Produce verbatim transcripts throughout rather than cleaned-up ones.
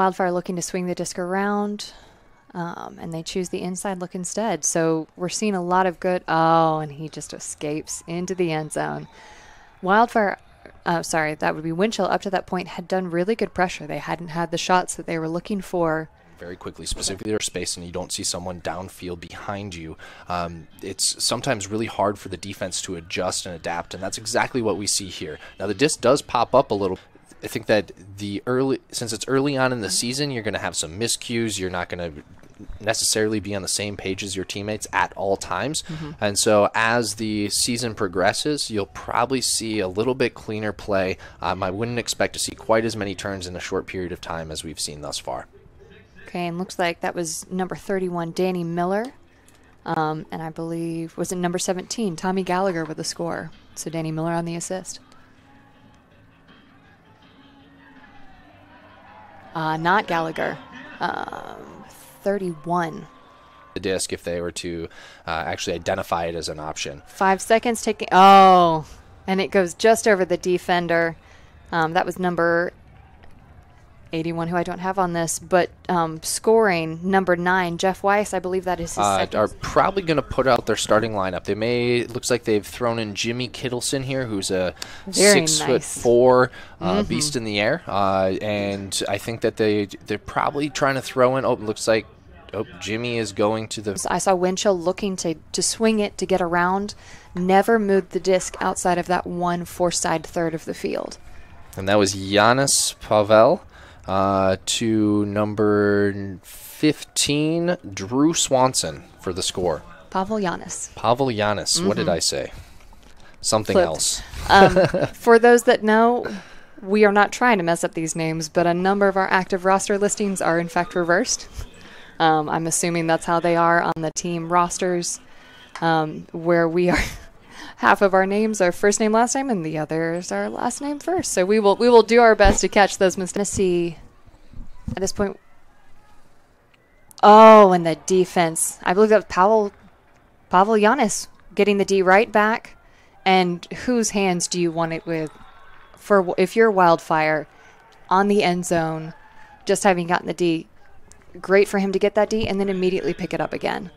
Wildfire looking to swing the disc around, um, and they choose the inside look instead. So we're seeing a lot of good. Oh, and he just escapes into the end zone. Wildfire, uh, sorry, that would be Wind Chill, up to that point had done really good pressure. They hadn't had the shots that they were looking for. Very quickly, specifically their space, and you don't see someone downfield behind you. Um, it's sometimes really hard for the defense to adjust and adapt, and that's exactly what we see here. Now the disc does pop up a little. I think that the early, since it's early on in the season, you're going to have some miscues. You're not going to necessarily be on the same page as your teammates at all times. Mm-hmm. And so as the season progresses, you'll probably see a little bit cleaner play. Um, I wouldn't expect to see quite as many turns in a short period of time as we've seen thus far. Okay, and looks like that was number thirty-one, Danny Miller. Um, and I believe, was it number seventeen, Tommy Gallagher with a score. So Danny Miller on the assist. Uh, not Gallagher, um, thirty-one. The disc, if they were to uh, actually identify it as an option. Five seconds taking, oh, and it goes just over the defender. Um, that was number eighty-one, who I don't have on this, but um, scoring number nine, Jeff Weiss, I believe that is his uh, second. Are probably going to put out their starting lineup. They may, it looks like they've thrown in Jimmy Kittleson here, who's a Very six nice. foot four uh, mm-hmm. beast in the air, uh, and I think that they they're probably trying to throw in. Oh, it looks like oh Jimmy is going to the. I saw Wind Chill looking to to swing it to get around. Never moved the disc outside of that one four side third of the field. And that was Janas Pawel. Uh, to number fifteen, Drew Swanson for the score. Pawel Janas. Pawel Janas. Mm-hmm. What did I say? Something Flipped. else. um, for those that know, we are not trying to mess up these names, but a number of our active roster listings are in fact reversed. Um, I'm assuming that's how they are on the team rosters, um, where we are. Half of our names are first name, last name, and the others are last name first. So we will we will do our best to catch those mistakes. See, at this point, oh, and the defense. I believe that was Pawel Pawel Janas getting the D right back. And whose hands do you want it with? For if you're Wildfire on the end zone, just having gotten the D, great for him to get that D and then immediately pick it up again.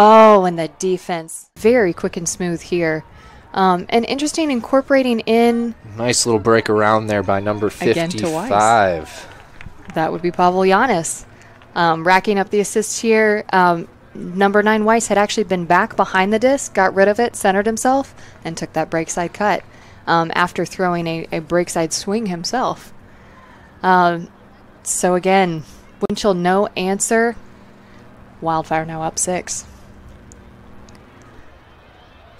Oh, and the defense. Very quick and smooth here. Um, and interesting incorporating in... Nice little break around there by number fifty-five. That would be Pawel Janas. Um, racking up the assists here. Um, number nine, Weiss, had actually been back behind the disc, got rid of it, centered himself, and took that breakside cut um, after throwing a, a breakside swing himself. Um, so again, Wind Chill no answer. Wildfire now up six.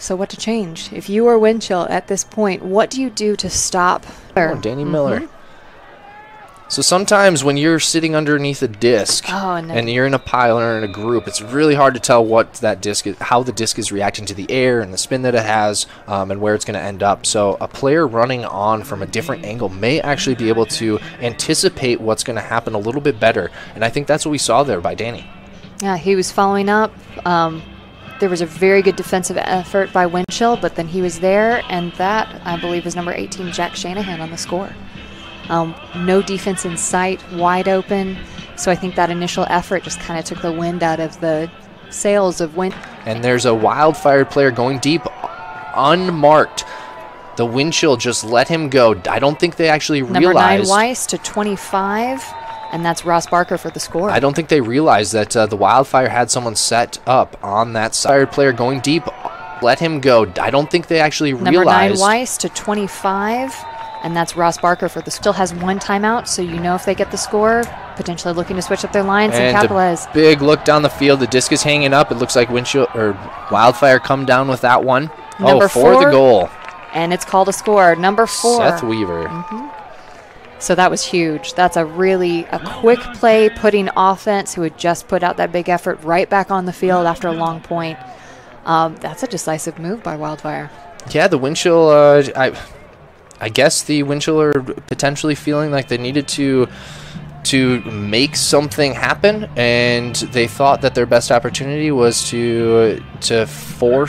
So what to change? If you are Wind Chill at this point, what do you do to stop? Oh, Danny Miller. Mm-hmm. So sometimes when you're sitting underneath a disc oh, no. and you're in a pile or in a group, it's really hard to tell what that disc is, how the disc is reacting to the air and the spin that it has, um, and where it's going to end up. So a player running on from a different angle may actually be able to anticipate what's going to happen a little bit better. And I think that's what we saw there by Danny. Yeah, he was following up. Um, there was a very good defensive effort by Wind Chill, but then he was there, and that, I believe, was number eighteen, Jack Shanahan, on the score. Um, no defense in sight, wide open, so I think that initial effort just kind of took the wind out of the sails of Wind. And there's a Wildfire player going deep, unmarked. The Wind Chill just let him go. I don't think they actually realized. Number nine, Weiss, to twenty-five. And that's Ross Barker for the score. I don't think they realized that uh, the Wildfire had someone set up on that side. Player going deep, let him go. I don't think they actually realized. Number nine, Weiss, to twenty-five, and that's Ross Barker for the score. Still has one timeout, so you know if they get the score, potentially looking to switch up their lines. And, and capitalize. Big look down the field. The disc is hanging up. It looks like Wind Chill or Wildfire come down with that one. Number oh, for four, the goal. And it's called a score. Number four, Seth Weaver. Mm-hmm. So that was huge. That's a really a quick play, putting offense, who had just put out that big effort, right back on the field after a long point. Um, that's a decisive move by Wildfire. Yeah, the Wind Chill, uh, I, I guess the Wind Chill are potentially feeling like they needed to to make something happen, and they thought that their best opportunity was to to force